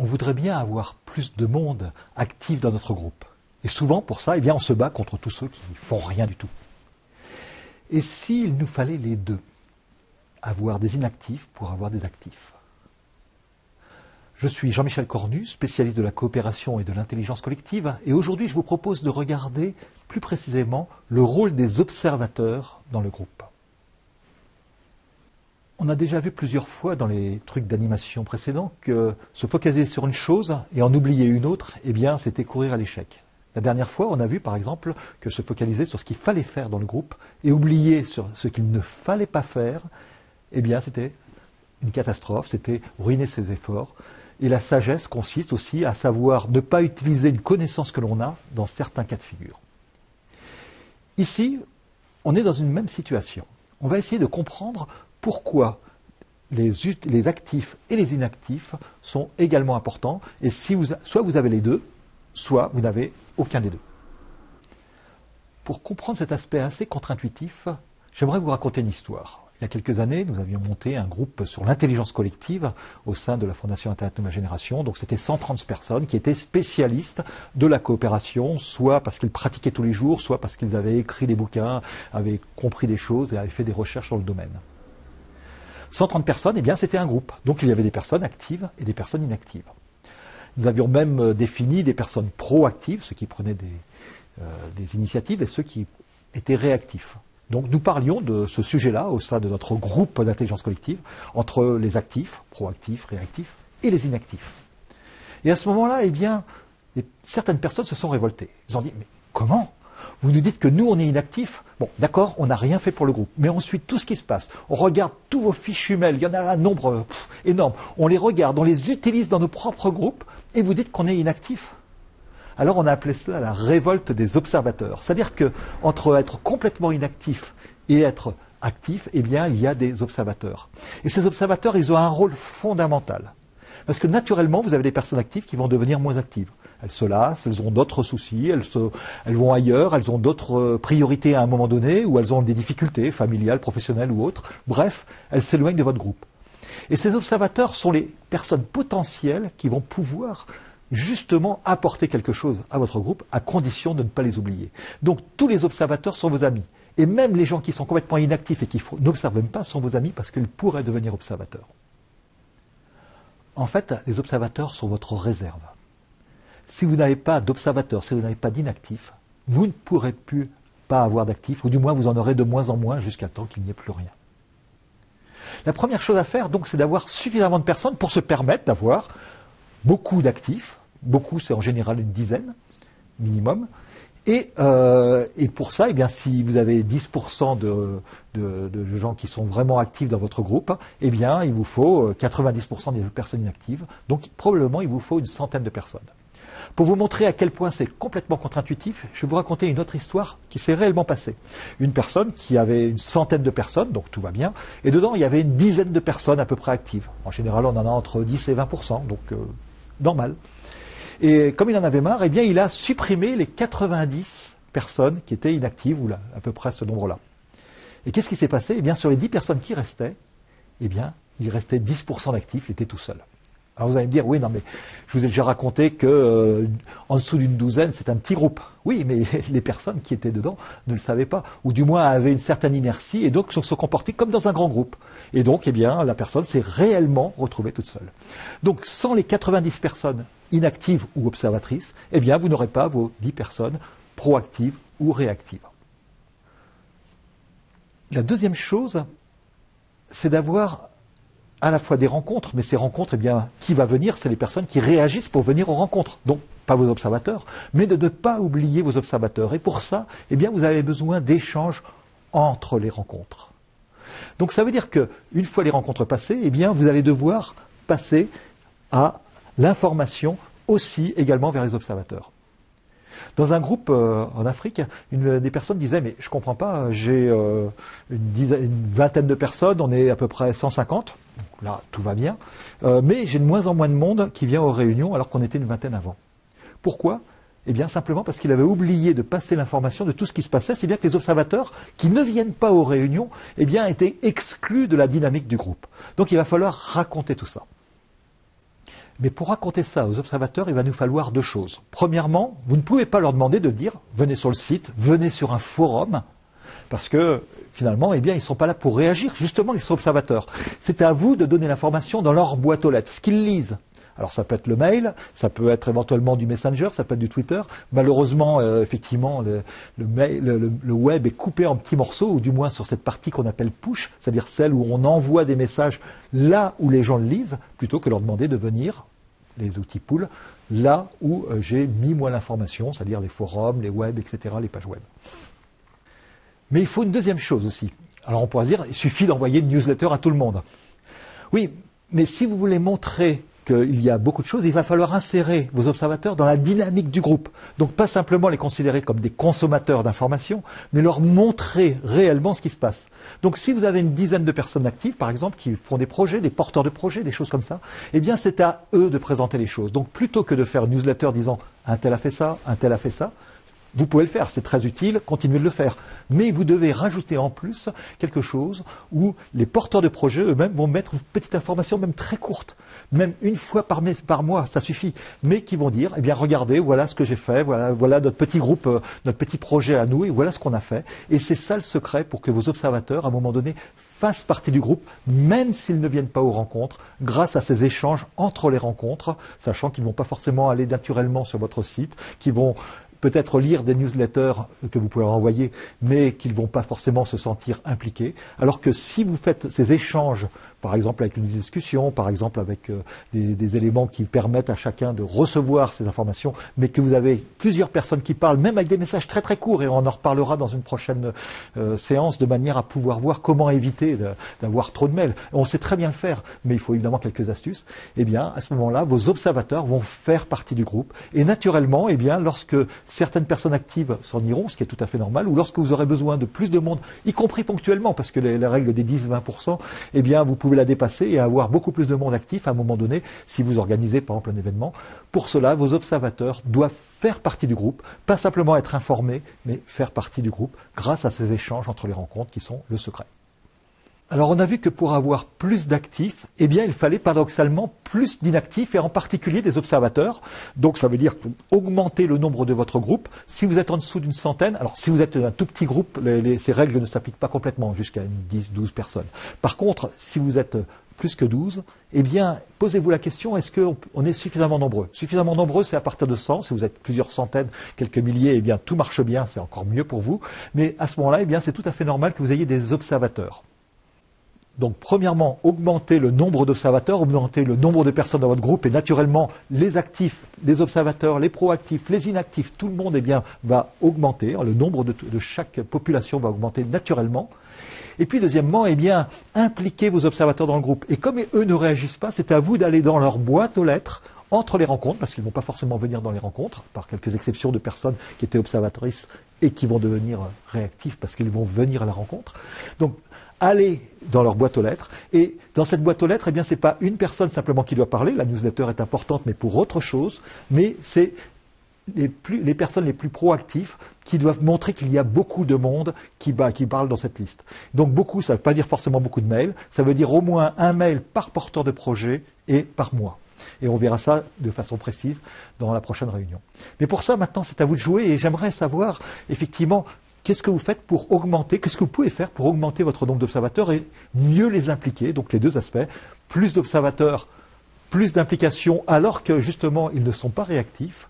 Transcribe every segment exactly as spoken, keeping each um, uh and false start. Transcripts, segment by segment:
on voudrait bien avoir plus de monde actif dans notre groupe. Et souvent, pour ça, eh bien, on se bat contre tous ceux qui ne font rien du tout. Et s'il nous fallait les deux, avoir des inactifs pour avoir des actifs. Je suis Jean-Michel Cornu, spécialiste de la coopération et de l'intelligence collective, et aujourd'hui je vous propose de regarder plus précisément le rôle des observateurs dans le groupe. On a déjà vu plusieurs fois dans les trucs d'animation précédents que se focaliser sur une chose et en oublier une autre, eh bien c'était courir à l'échec. La dernière fois, on a vu par exemple que se focaliser sur ce qu'il fallait faire dans le groupe et oublier sur ce qu'il ne fallait pas faire, eh bien c'était une catastrophe, c'était ruiner ses efforts. Et la sagesse consiste aussi à savoir ne pas utiliser une connaissance que l'on a dans certains cas de figure. Ici, on est dans une même situation. On va essayer de comprendre pourquoi les, les actifs et les inactifs sont également importants. Et si vous, soit vous avez les deux, soit vous n'avez aucun des deux. Pour comprendre cet aspect assez contre-intuitif, j'aimerais vous raconter une histoire. Il y a quelques années, nous avions monté un groupe sur l'intelligence collective au sein de la Fondation Internet de ma Génération. Donc c'était cent trente personnes qui étaient spécialistes de la coopération, soit parce qu'ils pratiquaient tous les jours, soit parce qu'ils avaient écrit des bouquins, avaient compris des choses et avaient fait des recherches sur le domaine. cent trente personnes, eh bien c'était un groupe. Donc il y avait des personnes actives et des personnes inactives. Nous avions même défini des personnes proactives, ceux qui prenaient des, euh, des initiatives, et ceux qui étaient réactifs. Donc nous parlions de ce sujet-là au sein de notre groupe d'intelligence collective, entre les actifs, proactifs, réactifs, et les inactifs. Et à ce moment-là, eh bien, certaines personnes se sont révoltées. Ils ont dit, mais comment? Vous nous dites que nous, on est inactifs. Bon, d'accord, on n'a rien fait pour le groupe, mais on suit tout ce qui se passe. On regarde tous vos fiches mails, il y en a un nombre pff, énorme. On les regarde, on les utilise dans nos propres groupes, et vous dites qu'on est inactifs. Alors on a appelé cela la révolte des observateurs. C'est-à-dire qu'entre être complètement inactif et être actif, eh bien, il y a des observateurs. Et ces observateurs, ils ont un rôle fondamental. Parce que naturellement, vous avez des personnes actives qui vont devenir moins actives. Elles se lassent, elles ont d'autres soucis, elles, se, elles vont ailleurs, elles ont d'autres priorités à un moment donné, ou elles ont des difficultés familiales, professionnelles ou autres. Bref, elles s'éloignent de votre groupe. Et ces observateurs sont les personnes potentielles qui vont pouvoir justement apporter quelque chose à votre groupe, à condition de ne pas les oublier. Donc tous les observateurs sont vos amis. Et même les gens qui sont complètement inactifs et qui n'observent même pas sont vos amis parce qu'ils pourraient devenir observateurs. En fait, les observateurs sont votre réserve. Si vous n'avez pas d'observateurs, si vous n'avez pas d'inactifs, vous ne pourrez plus pas avoir d'actifs, ou du moins vous en aurez de moins en moins jusqu'à temps qu'il n'y ait plus rien. La première chose à faire, donc, c'est d'avoir suffisamment de personnes pour se permettre d'avoir beaucoup d'actifs, beaucoup c'est en général une dizaine, minimum, et, euh, et pour ça, eh bien, si vous avez dix pour cent de, de, de gens qui sont vraiment actifs dans votre groupe, eh bien, il vous faut quatre-vingt-dix pour cent des personnes inactives, donc probablement il vous faut une centaine de personnes. Pour vous montrer à quel point c'est complètement contre-intuitif, je vais vous raconter une autre histoire qui s'est réellement passée. Une personne qui avait une centaine de personnes, donc tout va bien, et dedans il y avait une dizaine de personnes à peu près actives. En général, on en a entre dix et vingt pour cent, donc euh, normal. Et comme il en avait marre, eh bien, il a supprimé les quatre-vingt-dix personnes qui étaient inactives, ou là, à peu près ce nombre-là. Et qu'est-ce qui s'est passé? Eh bien, sur les dix personnes qui restaient, eh bien, il restait dix pour cent d'actifs, il était tout seul. Alors vous allez me dire, oui, non, mais je vous ai déjà raconté que euh, en dessous d'une douzaine, c'est un petit groupe. Oui, mais les personnes qui étaient dedans ne le savaient pas, ou du moins avaient une certaine inertie, et donc se sont comportées comme dans un grand groupe. Et donc, eh bien, la personne s'est réellement retrouvée toute seule. Donc, sans les quatre-vingt-dix personnes inactives ou observatrices, eh bien, vous n'aurez pas vos dix personnes proactives ou réactives. La deuxième chose, c'est d'avoir à la fois des rencontres, mais ces rencontres, eh bien, qui va venir? C'est les personnes qui réagissent pour venir aux rencontres. Donc, pas vos observateurs, mais de ne pas oublier vos observateurs. Et pour ça, eh bien, vous avez besoin d'échanges entre les rencontres. Donc, ça veut dire qu'une fois les rencontres passées, eh bien, vous allez devoir passer à l'information aussi également vers les observateurs. Dans un groupe euh, en Afrique, une des personnes disait « mais je ne comprends pas, j'ai euh, une, une vingtaine de personnes, on est à peu près cent cinquante, donc là tout va bien, euh, mais j'ai de moins en moins de monde qui vient aux réunions alors qu'on était une vingtaine avant. Pourquoi? Eh bien simplement parce qu'il avait oublié de passer l'information de tout ce qui se passait, c'est bien que les observateurs qui ne viennent pas aux réunions eh bien, étaient exclus de la dynamique du groupe. Donc il va falloir raconter tout ça. Mais pour raconter ça aux observateurs, il va nous falloir deux choses. Premièrement, vous ne pouvez pas leur demander de dire « venez sur le site, venez sur un forum », parce que finalement, eh bien, ils ne sont pas là pour réagir, justement, ils sont observateurs. C'est à vous de donner l'information dans leur boîte aux lettres, ce qu'ils lisent. Alors ça peut être le mail, ça peut être éventuellement du Messenger, ça peut être du Twitter. Malheureusement, euh, effectivement, le, le, mail, le, le web est coupé en petits morceaux, ou du moins sur cette partie qu'on appelle push, c'est-à-dire celle où on envoie des messages là où les gens le lisent, plutôt que leur demander de venir, les outils pool, là où euh, j'ai mis moi l'information, c'est-à-dire les forums, les web, et cetera, les pages web. Mais il faut une deuxième chose aussi. Alors on pourrait se dire, il suffit d'envoyer une newsletter à tout le monde. Oui, mais si vous voulez montrer qu'il y a beaucoup de choses, il va falloir insérer vos observateurs dans la dynamique du groupe. Donc pas simplement les considérer comme des consommateurs d'informations, mais leur montrer réellement ce qui se passe. Donc si vous avez une dizaine de personnes actives, par exemple, qui font des projets, des porteurs de projets, des choses comme ça, eh bien c'est à eux de présenter les choses. Donc plutôt que de faire une newsletter disant « un tel a fait ça, un tel a fait ça », vous pouvez le faire, c'est très utile, continuez de le faire. Mais vous devez rajouter en plus quelque chose où les porteurs de projets eux-mêmes vont mettre une petite information, même très courte, même une fois par, mes, par mois, ça suffit, mais qui vont dire, eh bien regardez, voilà ce que j'ai fait, voilà, voilà notre petit groupe, euh, notre petit projet à nous, et voilà ce qu'on a fait. Et c'est ça le secret pour que vos observateurs, à un moment donné, fassent partie du groupe, même s'ils ne viennent pas aux rencontres, grâce à ces échanges entre les rencontres, sachant qu'ils ne vont pas forcément aller naturellement sur votre site, qu'ils vont peut-être lire des newsletters que vous pouvez leur envoyer, mais qu'ils ne vont pas forcément se sentir impliqués. Alors que si vous faites ces échanges, par exemple avec une discussion, par exemple avec des, des éléments qui permettent à chacun de recevoir ces informations, mais que vous avez plusieurs personnes qui parlent, même avec des messages très très courts, et on en reparlera dans une prochaine euh, séance, de manière à pouvoir voir comment éviter d'avoir trop de mails. On sait très bien le faire, mais il faut évidemment quelques astuces. Eh bien, à ce moment-là, vos observateurs vont faire partie du groupe, et naturellement, eh bien, lorsque certaines personnes actives s'en iront, ce qui est tout à fait normal, ou lorsque vous aurez besoin de plus de monde, y compris ponctuellement, parce que la règle des dix à vingt pour cent, eh bien, vous pouvez la dépasser et avoir beaucoup plus de monde actif à un moment donné, si vous organisez par exemple un événement. Pour cela, vos observateurs doivent faire partie du groupe, pas simplement être informés, mais faire partie du groupe grâce à ces échanges entre les rencontres qui sont le secret. Alors on a vu que pour avoir plus d'actifs, eh bien il fallait paradoxalement plus d'inactifs et en particulier des observateurs. Donc ça veut dire augmenter le nombre de votre groupe. Si vous êtes en dessous d'une centaine, alors si vous êtes un tout petit groupe, les, les, ces règles ne s'appliquent pas complètement jusqu'à dix, douze personnes. Par contre, si vous êtes plus que douze, eh bien posez-vous la question, est-ce qu'on est suffisamment nombreux? Suffisamment nombreux, c'est à partir de cent. Si vous êtes plusieurs centaines, quelques milliers, eh bien tout marche bien, c'est encore mieux pour vous. Mais à ce moment-là, eh bien c'est tout à fait normal que vous ayez des observateurs. Donc premièrement, augmenter le nombre d'observateurs, augmenter le nombre de personnes dans votre groupe et naturellement les actifs, les observateurs, les proactifs, les inactifs, tout le monde eh bien, va augmenter, le nombre de, de chaque population va augmenter naturellement. Et puis deuxièmement, eh bien, impliquer vos observateurs dans le groupe. Et comme eux ne réagissent pas, c'est à vous d'aller dans leur boîte aux lettres, entre les rencontres, parce qu'ils ne vont pas forcément venir dans les rencontres, par quelques exceptions de personnes qui étaient observatrices et qui vont devenir réactifs parce qu'ils vont venir à la rencontre. Donc, allez dans leur boîte aux lettres, et dans cette boîte aux lettres, eh bien, c'est pas une personne simplement qui doit parler, la newsletter est importante, mais pour autre chose, mais c'est les, plus, les personnes les plus proactives qui doivent montrer qu'il y a beaucoup de monde qui, bah, qui parle dans cette liste. Donc beaucoup, ça ne veut pas dire forcément beaucoup de mails, ça veut dire au moins un mail par porteur de projet et par mois. Et on verra ça de façon précise dans la prochaine réunion. Mais pour ça, maintenant, c'est à vous de jouer, et j'aimerais savoir, effectivement, qu'est-ce que vous faites pour augmenter, qu'est-ce que vous pouvez faire pour augmenter votre nombre d'observateurs et mieux les impliquer, donc les deux aspects, plus d'observateurs, plus d'implication, alors que justement ils ne sont pas réactifs,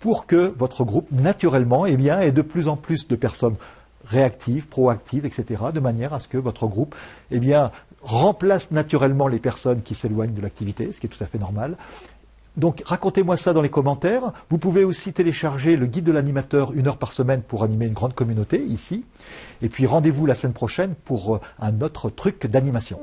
pour que votre groupe naturellement eh bien, ait de plus en plus de personnes réactives, proactives, et cetera, de manière à ce que votre groupe eh bien, remplace naturellement les personnes qui s'éloignent de l'activité, ce qui est tout à fait normal. Donc racontez-moi ça dans les commentaires. Vous pouvez aussi télécharger le guide de l'animateur une heure par semaine pour animer une grande communauté ici. Et puis rendez-vous la semaine prochaine pour un autre truc d'animation.